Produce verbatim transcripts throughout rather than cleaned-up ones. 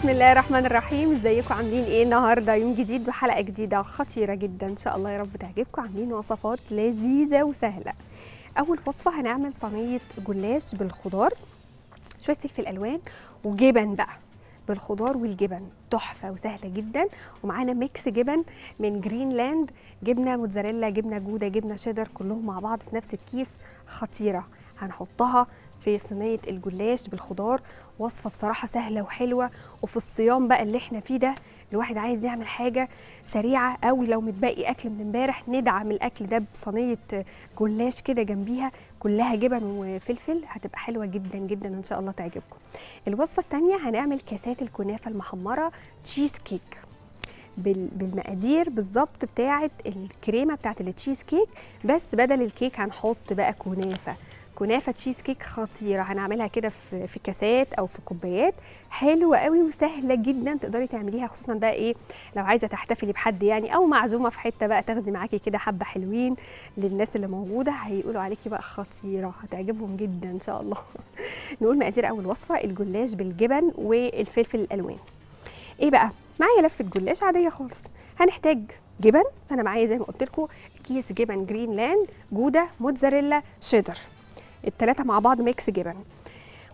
بسم الله الرحمن الرحيم. ازيكم عاملين ايه النهارده؟ يوم جديد وحلقه جديده خطيره جدا ان شاء الله، يا رب تعجبكم. عاملين وصفات لذيذه وسهله. اول وصفه هنعمل صينيه جلاش بالخضار، شويه فلفل الوان وجبن بقى بالخضار والجبن، تحفه وسهله جدا. ومعانا ميكس جبن من جرين لاند، جبنه موتزاريلا، جبنه جوده، جبنه شيدر، كلهم مع بعض في نفس الكيس، خطيره. هنحطها في صينيه الجلاش بالخضار، وصفه بصراحه سهله وحلوه، وفي الصيام بقى اللي احنا فيه ده الواحد عايز يعمل حاجه سريعه قوي، لو متبقي اكل من امبارح ندعم الاكل ده بصينيه جلاش كده جنبيها كلها جبن وفلفل، هتبقى حلوه جدا جدا ان شاء الله تعجبكم. الوصفه الثانيه هنعمل كاسات الكنافه المحمره تشيز كيك بالمقادير بالظبط بتاعه الكريمه بتاعه التشيز كيك، بس بدل الكيك هنحط بقى كنافه. كنافه تشيز كيك خطيره، هنعملها كده في في كاسات او في كوبايات، حلوه قوي وسهله جدا تقدري تعمليها، خصوصا بقى ايه لو عايزه تحتفلي بحد يعني، او معزومه في حته بقى تاخدي معاكي كده حبه حلوين للناس اللي موجوده، هيقولوا عليكي بقى خطيره، هتعجبهم جدا ان شاء الله. نقول مقادير اول وصفه، الجلاش بالجبن والفلفل الالوان. ايه بقى؟ معايا لفه جلاش عاديه خالص، هنحتاج جبن، فانا معايا زي ما قلت لكم كيس جبن جرين لاند، جوده، موتزاريلا، شيدر، التلاتة مع بعض ميكس جبن.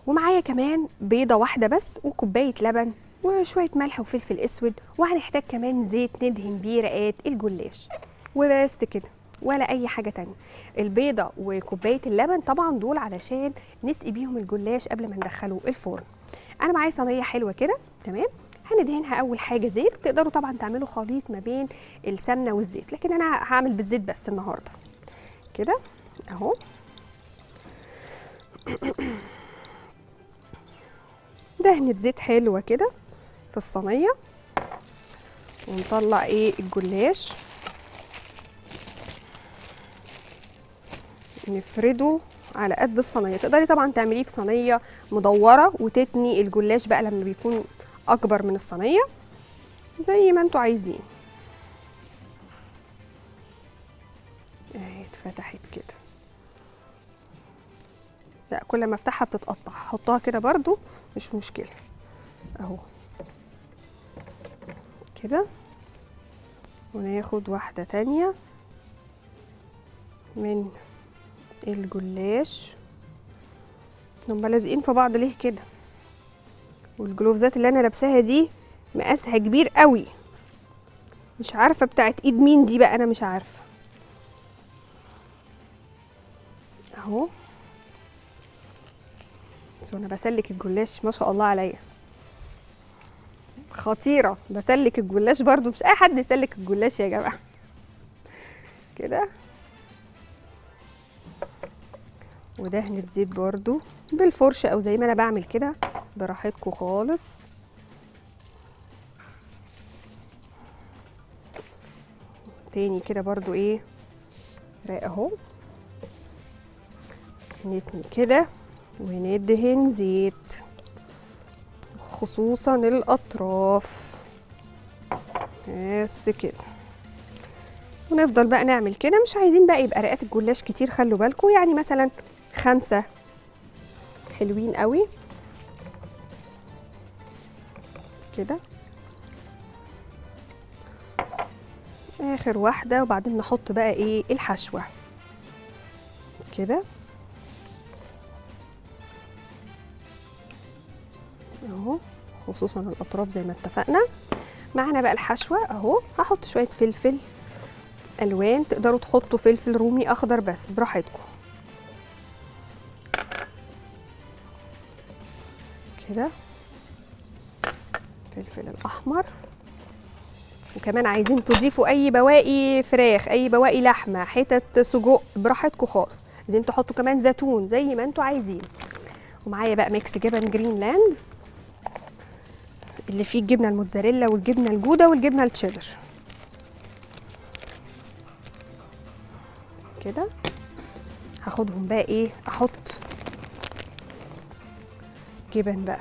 ومعايا كمان بيضة واحدة بس وكوباية لبن وشوية ملح وفلفل اسود، وهنحتاج كمان زيت ندهن بيه رقات الجلاش، وبس كده ولا اي حاجة تانية. البيضة وكوباية اللبن طبعا دول علشان نسقي بيهم الجلاش قبل ما ندخله الفرن. انا معايا صينية حلوة كده، تمام، هندهنها اول حاجة زيت، تقدروا طبعا تعملوا خليط ما بين السمنة والزيت، لكن انا هعمل بالزيت بس النهاردة كده اهو. دهنة زيت حلوة كده في الصينية، ونطلع ايه الجلاش نفرده على قد الصينية. تقدري طبعا تعمليه في صينية مدورة وتتني الجلاش بقى لما بيكون اكبر من الصينية، زي ما انتوا عايزين. اهي اتفتحت كده، لا كل ما افتحها بتتقطع، حطها كده برضو مش مشكلة اهو كده. وناخد واحدة تانية من الجلاش، هما لازقين في بعض ليه كده؟ والجلوفزات اللي انا لابساها دي مقاسها كبير قوي، مش عارفة بتاعت ايد مين دي بقى، انا مش عارفة اهو. وانا بسلك الجلاش ما شاء الله عليا خطيره، بسلك الجلاش برضو، مش اي حد يسلك الجلاش يا جماعه كده. ودهنه زيت برضو بالفرشه، او زي ما انا بعمل كده براحتكم خالص. تاني كده برضو ايه رايق اهو، نتني كده وندهن زيت، خصوصا الاطراف، بس كده. ونفضل بقى نعمل كده، مش عايزين بقى يبقى رقات الجلاش كتير، خلوا بالكم، يعني مثلا خمسه حلوين قوي كده، اخر واحده. وبعدين نحط بقى ايه الحشوه كده اهو، خصوصا الاطراف زي ما اتفقنا. معانا بقى الحشوه اهو، هحط شويه فلفل الوان، تقدروا تحطوا فلفل رومي اخضر بس براحتكم كده، الفلفل الاحمر. وكمان عايزين تضيفوا اي بواقي فراخ، اي بواقي لحمه، حتت سجق، براحتكم خالص. عايزين تحطوا كمان زيتون زي ما انتوا عايزين. ومعايا بقى ميكس جبن جرين لاند اللي فيه الجبنه الموتزاريلا والجبنه الجوده والجبنه الشيدر كده. هاخدهم بقى ايه احط جبن بقى،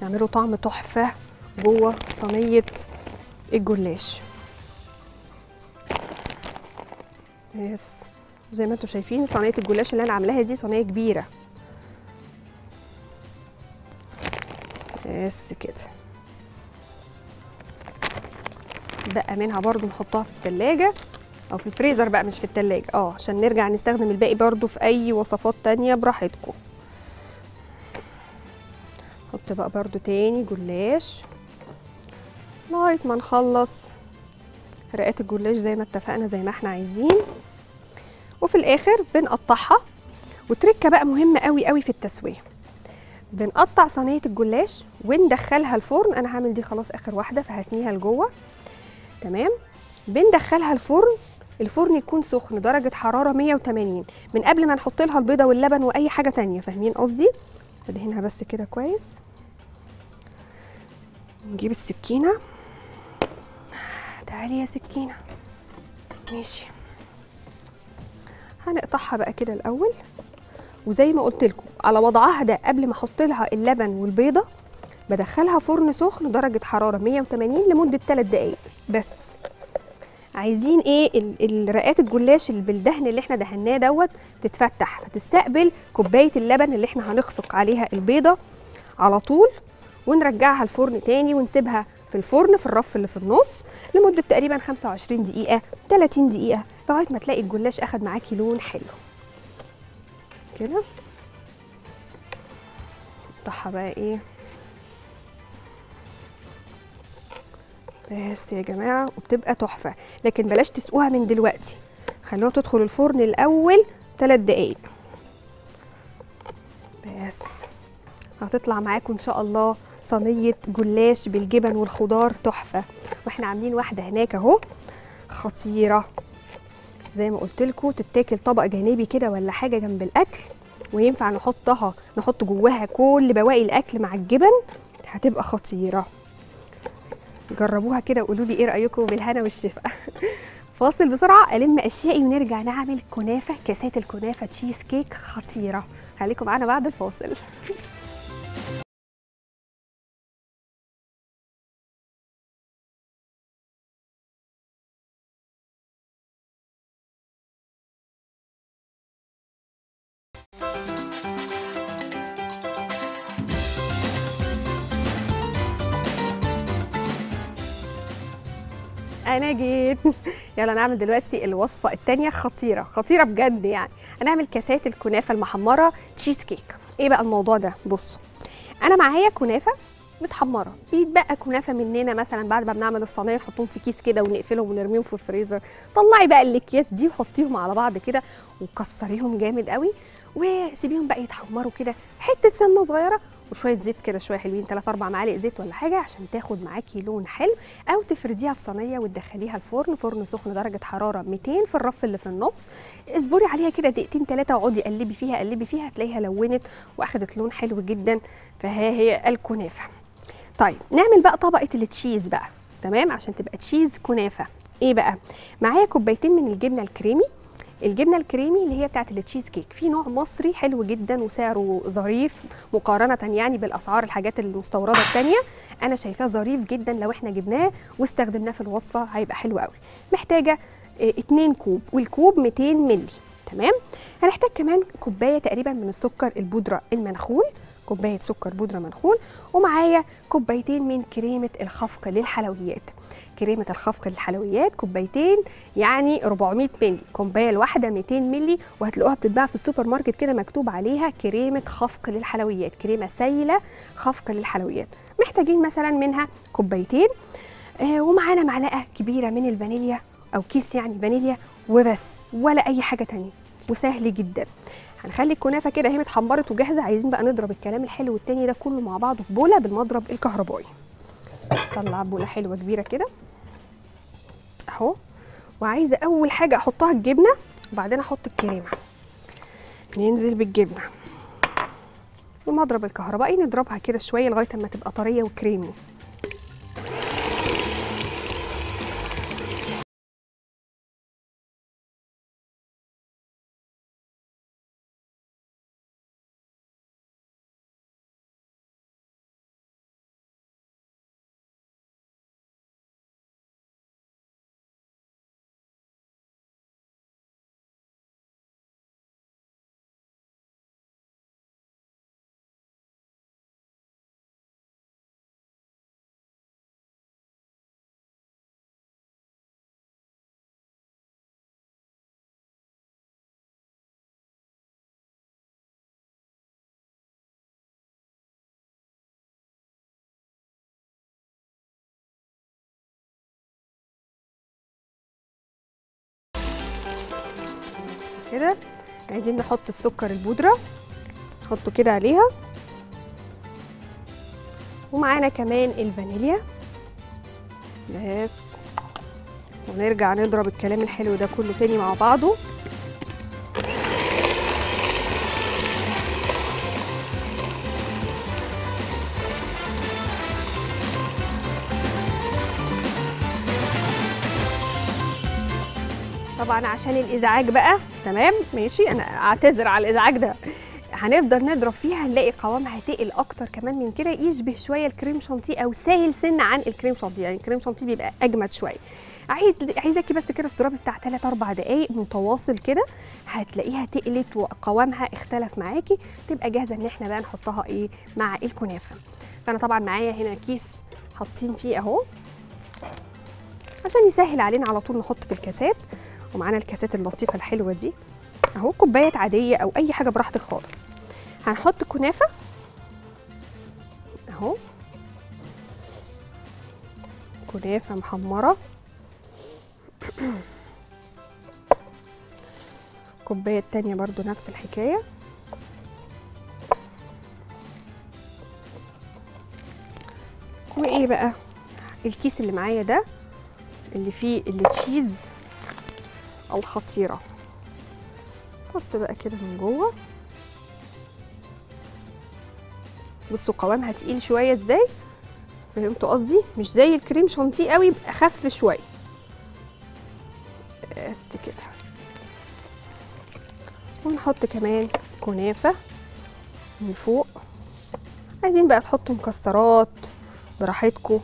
نعملوا طعم تحفه جوه صينيه الجلاش، بس زي ما انتم شايفين صينيه الجلاش اللي انا عاملاها دي صينيه كبيره بس كده. بقى منها برضو نحطها في التلاجة او في الفريزر بقى، مش في التلاجة اه، عشان نرجع نستخدم الباقي برضو في اي وصفات تانية براحتكم. نحط بقى برضو تاني جلاش لغاية ما نخلص رقات الجلاش زي ما اتفقنا زي ما احنا عايزين، وفي الاخر بنقطعها. وتركه بقى مهمه قوي قوي في التسويه، بنقطع صينيه الجلاش وندخلها الفرن. انا هعمل دي خلاص اخر واحده فهتنيها لجوه. تمام، بندخلها الفرن، الفرن يكون سخن درجه حراره مية وتمانين من قبل ما نحط لها البيضه واللبن واي حاجه تانية، فاهمين قصدي؟ ادهنها بس كده كويس. نجيب السكينه، تعالي يا سكينه، ماشي. هنقطعها بقى كده الاول، وزي ما قلت لكم على وضعها ده قبل ما احط لها اللبن والبيضه بدخلها فرن سخن درجه حراره مية وتمانين لمده تلات دقايق بس. عايزين ايه؟ الرقات الجلاش اللي بالدهن اللي احنا دهناه دوت تتفتح فتستقبل كوبايه اللبن اللي احنا هنخفق عليها البيضه على طول، ونرجعها الفرن تاني ونسيبها في الفرن في الرف اللي في النص لمده تقريبا خمسة وعشرين دقيقه تلاتين دقيقه لغايه ما تلاقي الجلاش اخد معاكي لون حلو كده. نقطعها بقى ايه بس يا جماعه، وبتبقى تحفه. لكن بلاش تسقوها من دلوقتي، خلوها تدخل الفرن الاول تلات دقايق بس. هتطلع معاكم ان شاء الله صينيه جلاش بالجبن والخضار تحفه. واحنا عاملين واحده هناك اهو خطيره زي ما قلت لكم، تتاكل طبق جانبي كده ولا حاجه جنب الاكل، وينفع نحطها نحط جواها كل بواقي الاكل مع الجبن، هتبقى خطيره. جربوها كده وقولوا لي ايه رايكم، بالهنا والشفا. فاصل بسرعه الم اشيائي ونرجع نعمل كنافه، كاسات الكنافه تشيز كيك خطيره. خليكم معانا بعد الفاصل. انا جيت. يلا نعمل دلوقتي الوصفه الثانيه، خطيره خطيره بجد يعني. هنعمل كاسات الكنافه المحمره تشيز كيك. ايه بقى الموضوع ده؟ بصوا، انا معايا كنافه متحمره، بيتبقى كنافه مننا مثلا بعد ما بنعمل الصينيه نحطهم في كيس كده ونقفلهم ونرميهم في الفريزر. طلعي بقى الاكياس دي وحطيهم على بعض كده وكسريهم جامد قوي وسيبيهم بقى يتحمروا كده، حته سمنه صغيره وشويه زيت كده، شويه حلوين تلات اربع معالق زيت ولا حاجه، عشان تاخد معاكي لون حلو. او تفرديها في صينيه وتدخليها الفرن، فرن سخن درجه حراره ميتين في الرف اللي في النص. اصبري عليها كده دقيقتين ثلاثه واقعدي قلبي فيها قلبي فيها، هتلاقيها لونت واخدت لون حلو جدا. فها هي الكنافه. طيب نعمل بقى طبقه التشيز بقى، تمام، عشان تبقى تشيز كنافه. ايه بقى؟ معايا كوبايتين من الجبنه الكريمي، الجبنه الكريمي اللي هي بتاعه التشيز كيك، في نوع مصري حلو جدا وسعره ظريف مقارنه يعني بالاسعار الحاجات المستورده الثانيه. انا شايفاه ظريف جدا، لو احنا جبناه واستخدمناه في الوصفه هيبقى حلو قوي. محتاجه اتنين كوب، والكوب ميتين مللي. تمام، هنحتاج كمان كوبايه تقريبا من السكر البودره المنخول، كوبايه سكر بودره منخول. ومعايا كوبايتين من كريمه الخفق للحلويات، كريمه الخفق للحلويات كوبايتين يعني اربعمية مللي، كوبايه الواحده ميتين مللي. وهتلاقوها بتتباع في السوبر ماركت كده مكتوب عليها كريمه خفق للحلويات، كريمه سايله خفق للحلويات. محتاجين مثلا منها كوبايتين. آه، ومعانا معلقه كبيره من الفانيليا او كيس يعني فانيليا وبس، ولا اي حاجه تانية، وسهل جدا. هنخلي الكنافه كده اهي متحمرت وجاهزه، عايزين بقى نضرب الكلام الحلو والتاني ده كله مع بعضه في بوله بالمضرب الكهربائي. طلع بوله حلوه كبيره كده اهو، وعايزه اول حاجه احطها الجبنه وبعدين احط الكريمه. ننزل بالجبنه والمضرب الكهربائي نضربها كده شويه لغايه اما تبقى طريه وكريمي. كده عايزين نحط السكر البودرة، نحطه كده عليها، ومعانا كمان الفانيليا بس. ونرجع نضرب الكلام الحلو ده كله تاني مع بعضه. طبعا عشان الازعاج بقى، تمام ماشي، انا اعتذر على الازعاج ده. هنفضل نضرب فيها، نلاقي قوامها تقل اكتر كمان من كده، يشبه شويه الكريم شانتيه او سايل سنه عن الكريم شانتيه، يعني الكريم شانتيه بيبقى اجمد شويه. عايز عايزاكي بس كده في اضربي بتاع تلات اربع دقايق متواصل كده، هتلاقيها تقلت وقوامها اختلف معاكي، تبقى جاهزه ان احنا بقى نحطها ايه مع الكنافه. فانا طبعا معايا هنا كيس حاطين فيه اهو عشان يسهل علينا، على طول نحط في الكاسات، ومعانا الكاسات اللطيفه الحلوه دي اهو، كوبايات عاديه او اي حاجه براحتك خالص. هنحط كنافه اهو، كنافه محمره، الكوبايه التانيه برضو نفس الحكايه، وايه بقى الكيس اللي معايا ده اللي فيه التشيز الخطيره، نحط بقى كده من جوه. بصوا قوامها تقيل شويه ازاي، فهمتوا قصدي؟ مش زي الكريم شانتيه قوي، يبقى اخف شويه بس كده. ونحط كمان كنافه من فوق، عايزين بقى تحطوا مكسرات براحتكم،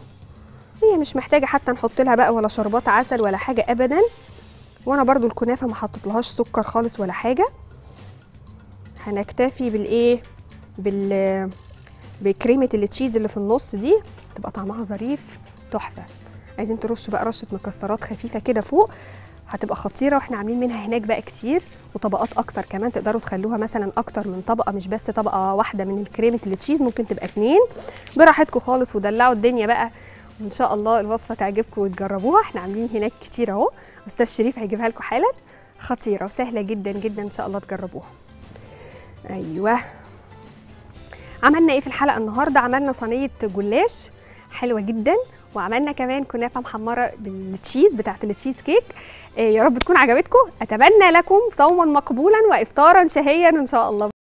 هي مش محتاجه حتى نحط لها بقى ولا شربات عسل ولا حاجه ابدا. وانا برضو الكنافه ما حطيتلهاش سكر خالص ولا حاجه، هنكتفي بالايه بال بكريمه التشيز اللي في النص دي، هتبقى طعمها ظريف تحفه. عايزين ترش بقى رشه مكسرات خفيفه كده فوق، هتبقى خطيره، واحنا عاملين منها هناك بقى كتير وطبقات اكتر كمان، تقدروا تخلوها مثلا اكتر من طبقه، مش بس طبقه واحده من الكريمه التشيز، ممكن تبقى اتنين براحتكم خالص، ودلعوا الدنيا بقى. وان شاء الله الوصفه تعجبكم وتجربوها، احنا عاملين هناك كتير اهو، استاذ شريف هيجيبها لكم حالا، خطيره وسهله جدا جدا، ان شاء الله تجربوها. ايوه، عملنا ايه في الحلقه النهارده؟ عملنا صينيه جلاش حلوه جدا، وعملنا كمان كنافه محمره بالتشيز بتاعت التشيز كيك. يا رب تكون عجبتكم، اتمنى لكم صوما مقبولا وافطارا شهيا ان شاء الله.